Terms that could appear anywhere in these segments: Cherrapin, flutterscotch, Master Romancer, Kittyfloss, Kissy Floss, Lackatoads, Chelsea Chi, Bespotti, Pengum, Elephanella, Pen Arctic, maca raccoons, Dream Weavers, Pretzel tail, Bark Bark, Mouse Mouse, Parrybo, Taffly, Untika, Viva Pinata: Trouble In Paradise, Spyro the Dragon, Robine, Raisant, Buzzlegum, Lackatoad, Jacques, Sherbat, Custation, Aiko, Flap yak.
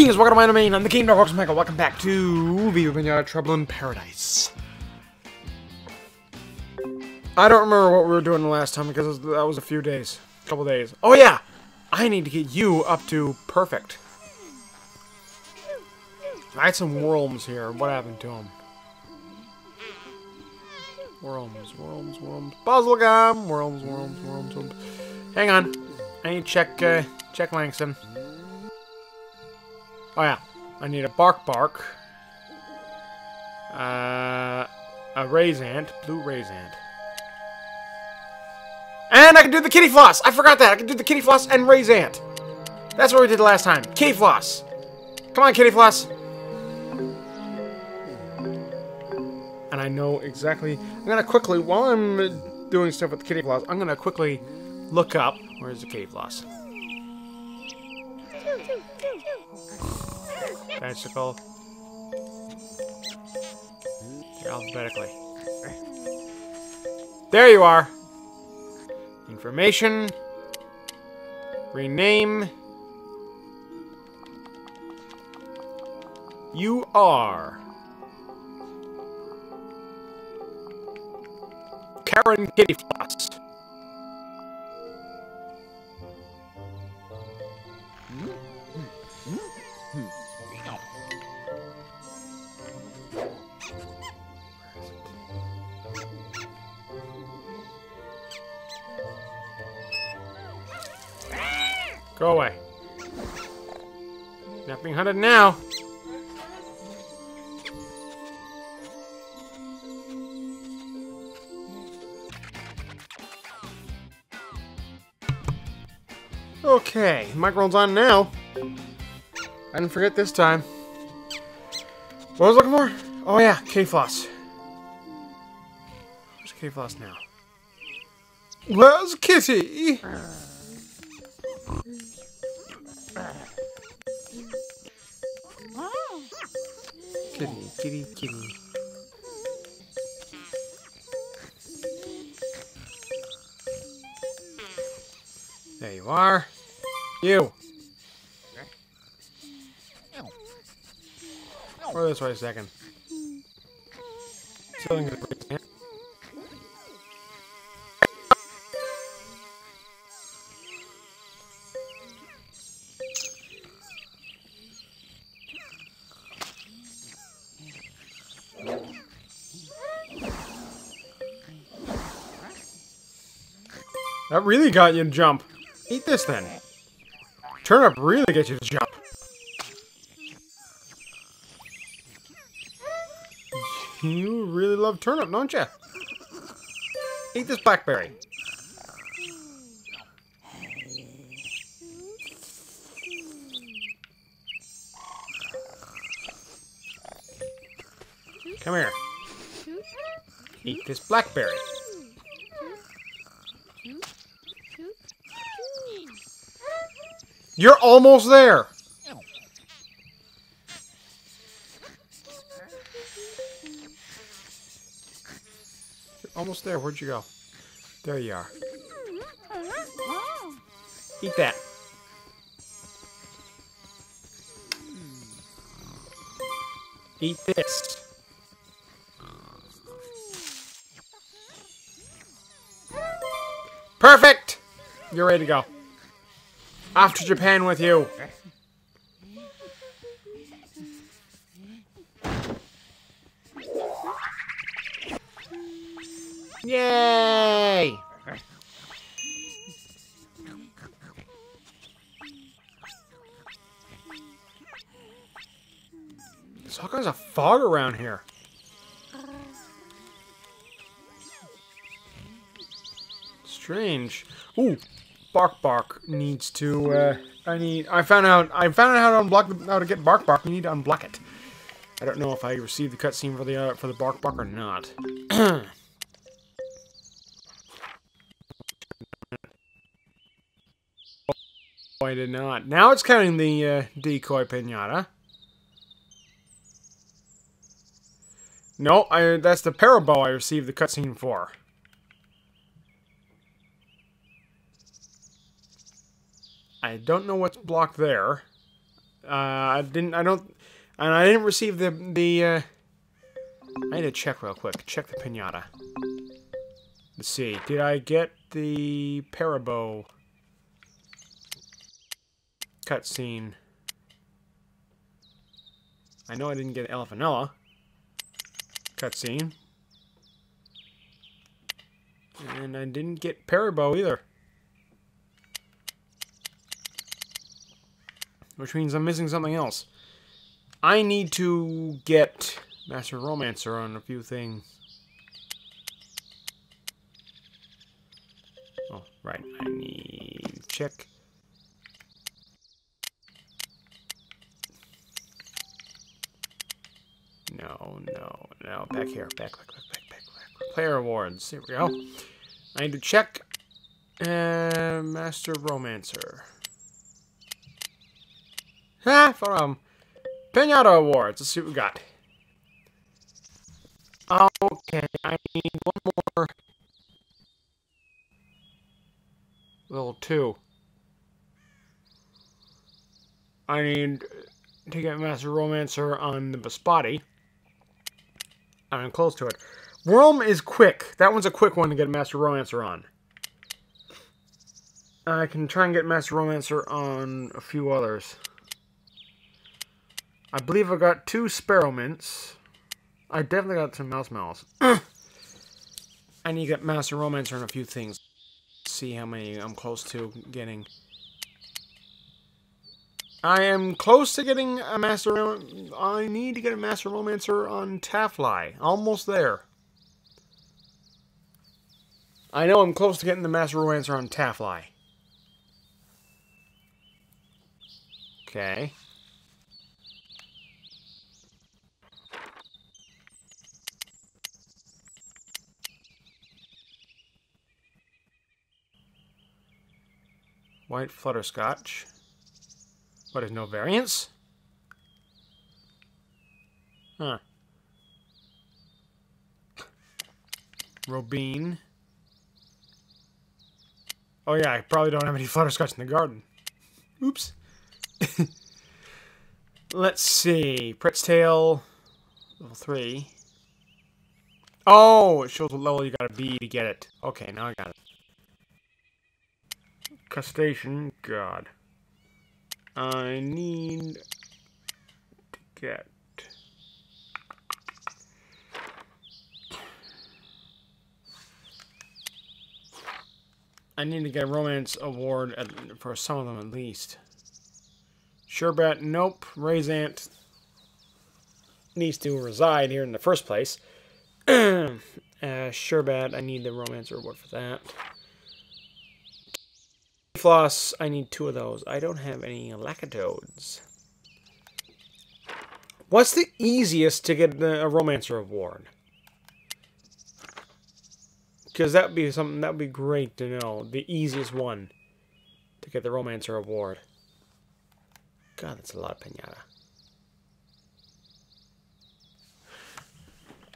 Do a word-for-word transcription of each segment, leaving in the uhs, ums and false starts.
Greetings, welcome to my domain. I'm the King of Dark Horse Michael. Welcome back to Viva Pinata Trouble in Paradise. I don't remember what we were doing the last time because it was, that was a few days. A couple days. Oh, yeah! I need to get you up to perfect. I had some worms here. What happened to them? Worms, worms, worms. Buzzlegum! Worms, worms, worms, worms. Hang on. I need to check, uh, check Langston. Oh, yeah. I need a Bark Bark. Uh, a Raisant. Blue Raisant. And I can do the Kittyfloss! I forgot that! I can do the Kittyfloss and Raisant! That's what we did last time. Kittyfloss! Come on, Kittyfloss! And I know exactly... I'm gonna quickly, while I'm doing stuff with the Kittyfloss, I'm gonna quickly look up... Where's the Kittyfloss? Bicycle. Alphabetically. There you are! Information. Rename. You are... Karen Kittyfloss. Go away. Not being hunted now. Okay, microphone's on now. I didn't forget this time. What was I looking for? Oh yeah, Kittyfloss. Where's Kittyfloss now? Where's Kitty? Kitty, kitty, kitty. There you are. You! Or this way a second. That really got you to jump. Eat this then. Turnip really gets you to jump. You really love turnip, don't you? Eat this blackberry. Come here. Eat this blackberry. You're almost there! You're almost there. Where'd you go? There you are. Eat that. Eat this. Perfect! You're ready to go. Off to Japan with you. Yay! There's all kinds of fog around here. Strange. Ooh. Bark Bark needs to, uh, I need, I found out, I found out how to unblock, the, how to get Bark Bark, we need to unblock it. I don't know if I received the cutscene for the, uh, for the Bark Bark or not. Oh, I did not. Now it's counting the, uh, decoy pinata. No, I, that's the Parrybo I received the cutscene for. I don't know what's blocked there. Uh, I didn't. I don't. And I didn't receive the the. Uh, I need to check real quick. Check the pinata. Let's see. Did I get the Parrybo cutscene? I know I didn't get Elephanella cutscene. And I didn't get Parrybo either. Which means I'm missing something else. I need to get Master Romancer on a few things. Oh, right. I need to check. No, no, no. Back here. Back, back, back, back, back, back. Player awards. Here we go. I need to check uh, Master Romancer. Ha! From Pinata Awards. Let's see what we got. Okay, I need one more. Level two. I need to get Master Romancer on the Bespotti. I'm close to it. Worm is quick. That one's a quick one to get Master Romancer on. I can try and get Master Romancer on a few others. I believe I got two Sparrowmints. I definitely got some Mouse Mouse. I need to get Master Romancer and a few things. See how many I'm close to getting. I am close to getting a Master Romancer. I need to get a Master Romancer on Taffly. Almost there. I know I'm close to getting the Master Romancer on Taffly. Okay. White flutterscotch. What is no variance? Huh. Robine. Oh yeah, I probably don't have any flutterscotch in the garden. Oops. Let's see. Pretzel tail. Level three. Oh, it shows what level you gotta be to get it. Okay, now I got it. Custation, God. I need to get I need to get a romance award at, for some of them at least. Sherbat, nope. Raisant needs to reside here in the first place. uh, Sherbat, I need the romance award for that. Floss, I need two of those. I don't have any Lackatoads. What's the easiest to get the, a Romancer award? Because that would be something that would be great to know. The easiest one to get the Romancer award. God, that's a lot of pinata.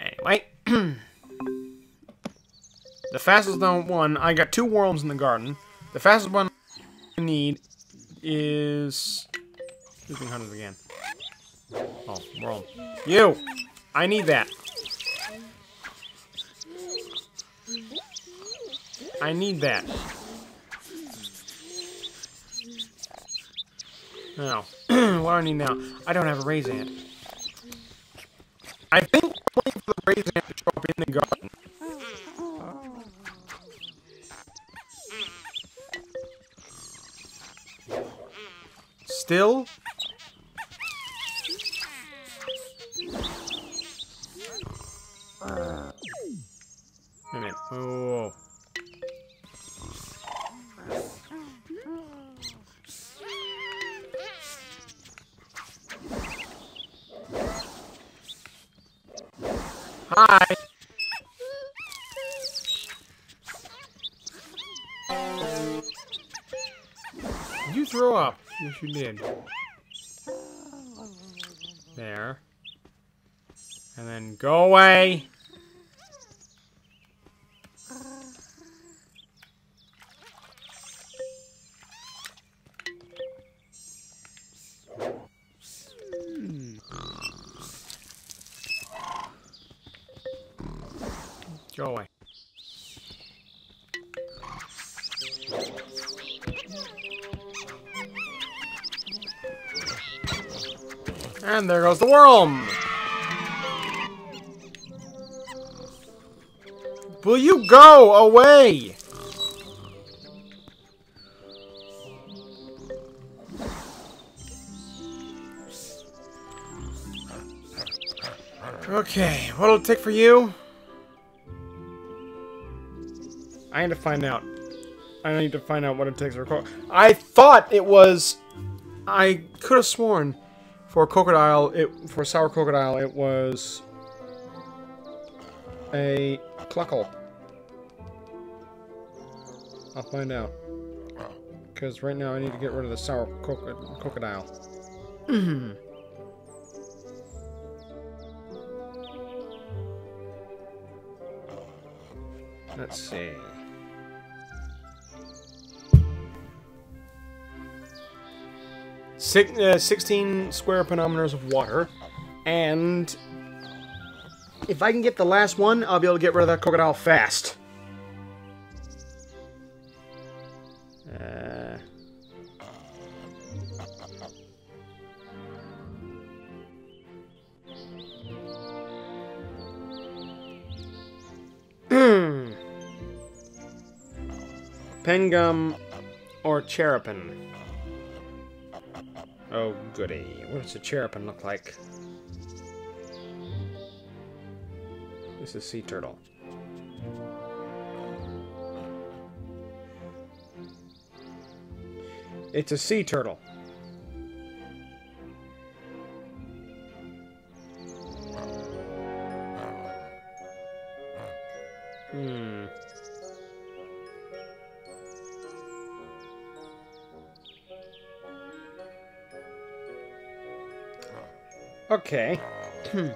Anyway, the fastest one. I got two worms in the garden. The fastest one I need is... Sleeping Hunters again. Oh, world. You! I need that. I need that. Oh. What do I need now? I don't have a Raisant. I think I'm waiting for the Raisant to show up in the garden. Still? Uh, wait a minute. Whoa. Hi! You threw up. Yes, you did. There. And then go away! Go away. And there goes the worm! Will you go away? Okay, what'll it take for you? I need to find out. I need to find out what it takes for a crocodile. I thought it was... I could have sworn for a crocodile, it, for a sour crocodile, it was a cluckle. I'll find out. Because right now I need to get rid of the sour cro crocodile. Mm-hmm. Let's see. Six, uh, sixteen square penometers of water, and if I can get the last one, I'll be able to get rid of that crocodile fast. Uh, Pengum or Cherrapin? Oh, goody. What does a Cherrapin look like? This is sea turtle. It's a sea turtle. Hmm. Okay. Hmm.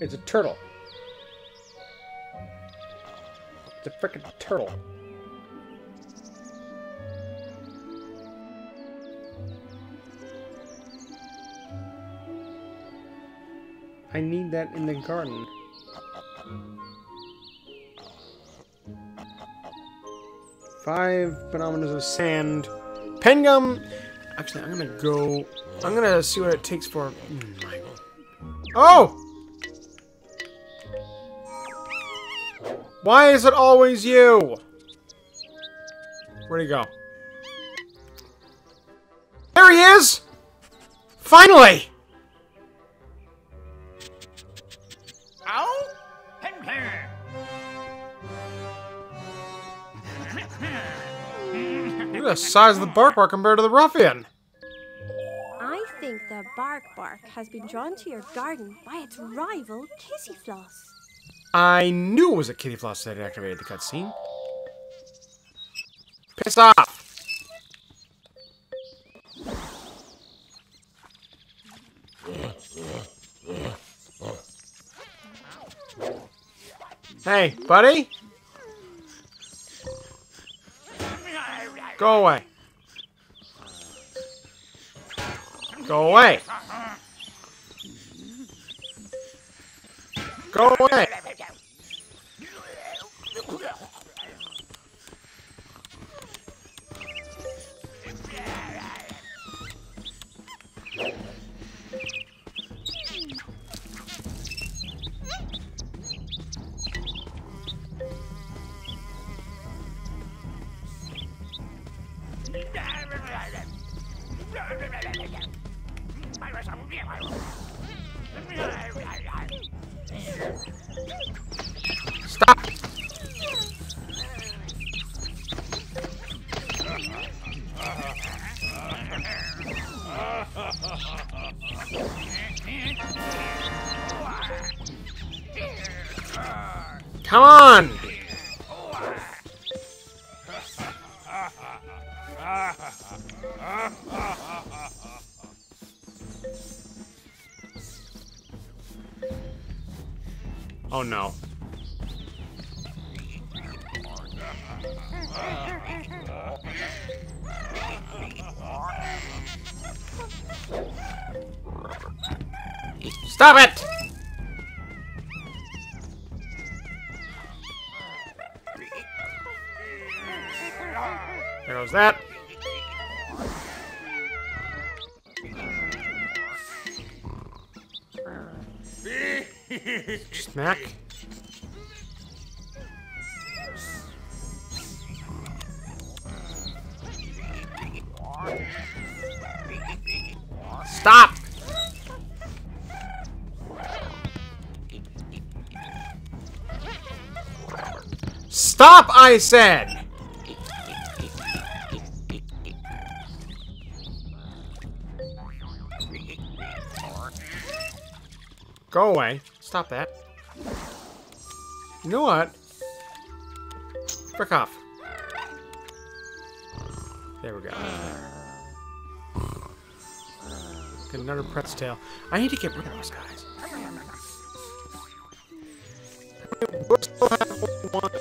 It's a turtle. It's a frickin' turtle. I need that in the garden. Five phenomena of sand. Pengum! Actually, I'm gonna go... I'm gonna see what it takes for... Oh! Why is it always you? Where'd he go? There he is! Finally! Look at the size of the Bark Bark compared to the Ruffian. I think the Bark Bark has been drawn to your garden by its rival, Kissy Floss. I knew it was a Kittyfloss that activated the cutscene. Piss off! Hey, buddy? Go away. Go away. Go away. Stop! Come on! Oh no. Stop it! There goes that. Smack. Stop! Stop, I said! Go away. Stop that. You know what? Frick off. There we go. Get another Pretzel tail. I need to get rid of those guys. We'll still have one.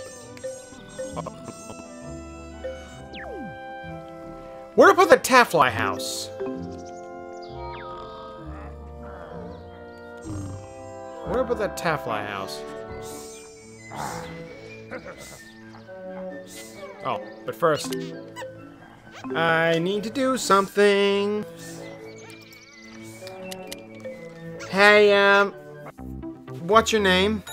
Where about the Taffly house? Where about that Taffly house? Oh, but first, I need to do something. Hey, um, what's your name?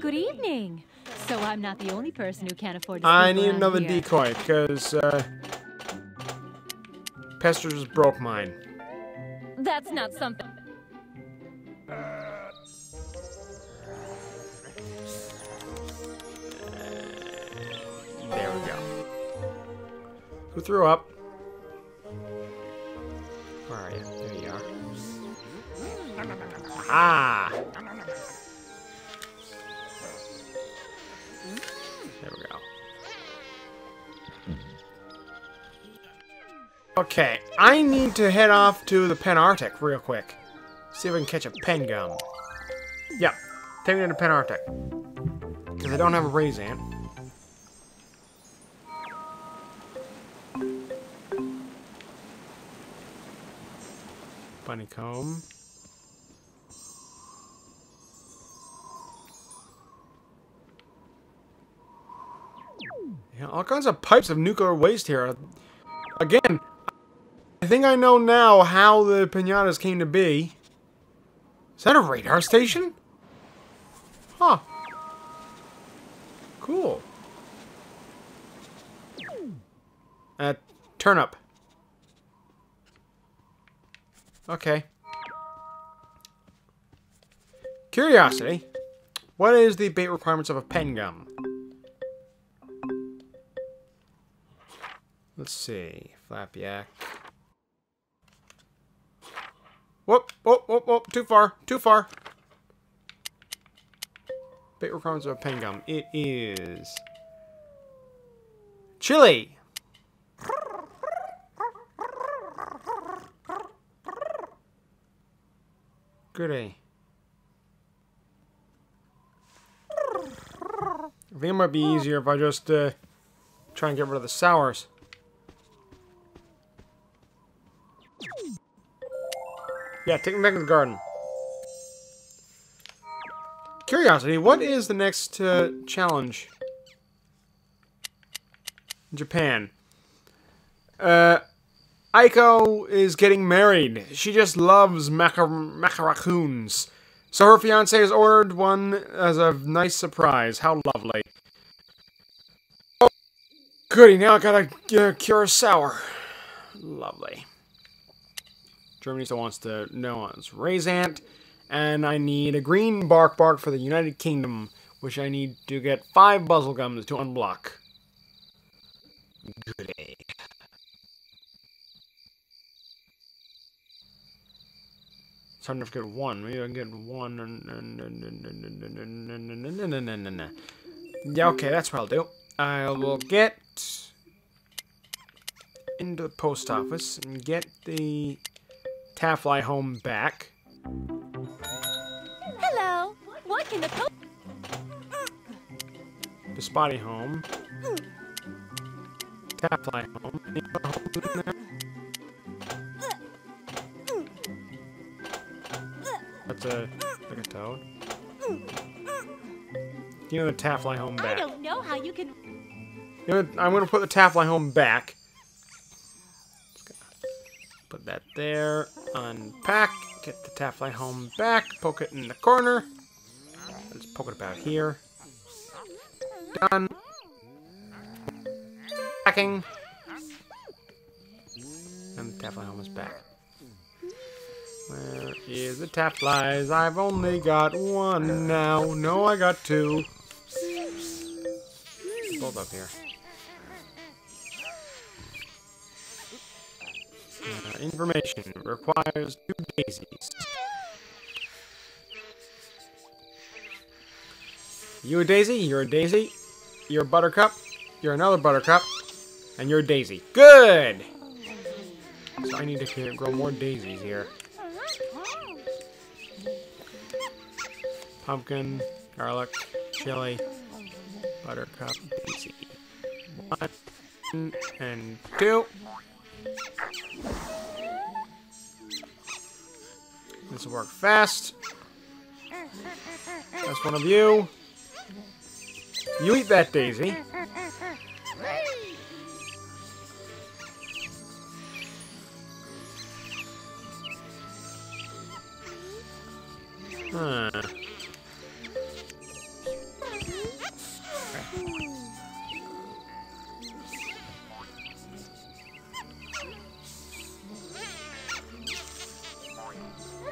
Good evening. So I'm not the only person who can't afford to sleep around here. I need another decoy, because, uh, Pester just broke mine. That's not something. There we go. Who threw up? Where are you? There you are. Ah! There we go. Okay, I need to head off to the Pen Arctic real quick. See if I can catch a Pengum. Yep, take me to the Pen Arctic. Because I don't have a Raisant. Bunny comb. Yeah, all kinds of pipes of nuclear waste here. Again, I think I know now how the piñatas came to be. Is that a radar station? Huh. Cool. Uh, turnip. Okay. Curiosity. What is the bait requirements of a Pengum? Let's see. Flap yak. Whoop, whoop, whoop, whoop. Too far. Too far. Bait requirements of a Pengum. It is... chili. Goody. I think it might be easier if I just uh, try and get rid of the sours. Yeah, take them back to the garden. Curiosity, what is the next uh, challenge? Japan. Uh... Aiko is getting married. She just loves maca, maca raccoons. So her fiancé has ordered one as a nice surprise. How lovely. Oh, goody, now I gotta uh, cure a sour. Lovely. Germany still wants to know on its Raisant. And I need a green Bark Bark for the United Kingdom, which I need to get five Buzzlegums to unblock. Goody. It's hard enough to get one. Maybe I can get one. Yeah, okay, that's what I'll do. I will get into the post office and get the Taffly home back. Hello. What can the post? Bespotti home. Taffly home. That's a Lackatoad. You know the Taffly home back. I don't know how you can. You know, I'm gonna put the Taffly home back. Put that there. Unpack. Get the Taffly home back. Poke it in the corner. Let's poke it about here. Done. Packing. And the Taffly home is back. Where is the Tafflies? I've only got one now. No, I got two. Both up here. Uh, information requires two daisies. You a daisy? You're a daisy. You're a buttercup. You're another buttercup. And you're a daisy. Good! So I need to grow more daisies here. Pumpkin, garlic, chili, buttercup, daisy. One and two. This will work fast. That's one of you. You eat that daisy. Huh.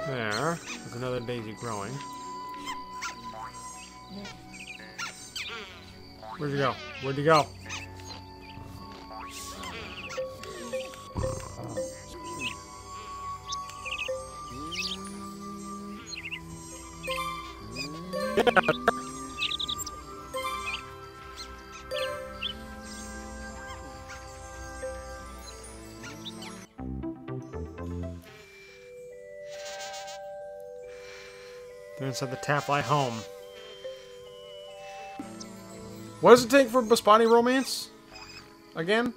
There, there's another daisy growing. Where'd you go? Where'd you go? Get out of there. They're inside the Taffly home. What does it take for Bespotti romance? Again?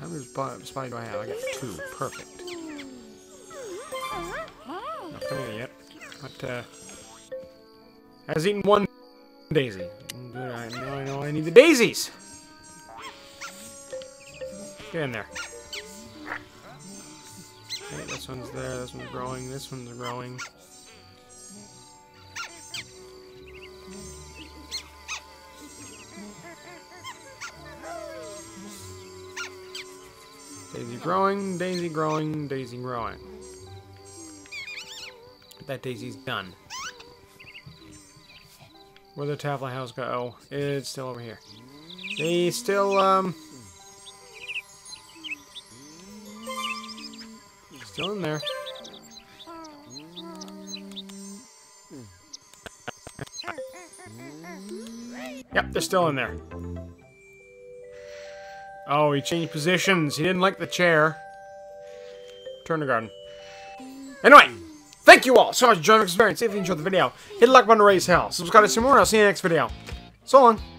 How many Bespotti do I have? I got two. Perfect. Not coming yet. But, uh... has eaten one daisy. Good, I know, I know I need the daisies! Get in there. Okay, this one's there, this one's growing, this one's growing. Daisy growing, daisy growing, daisy growing. That daisy's done. Where the Taffly house go? Oh, it's still over here. They still, um... still in there. Yep, they're still in there. Oh, he changed positions. He didn't like the chair. Turn the garden. Anyway! Thank you all so much for joining the experience. If you enjoyed the video, hit the like button to raise hell. Subscribe to see more and I'll see you in the next video. So long.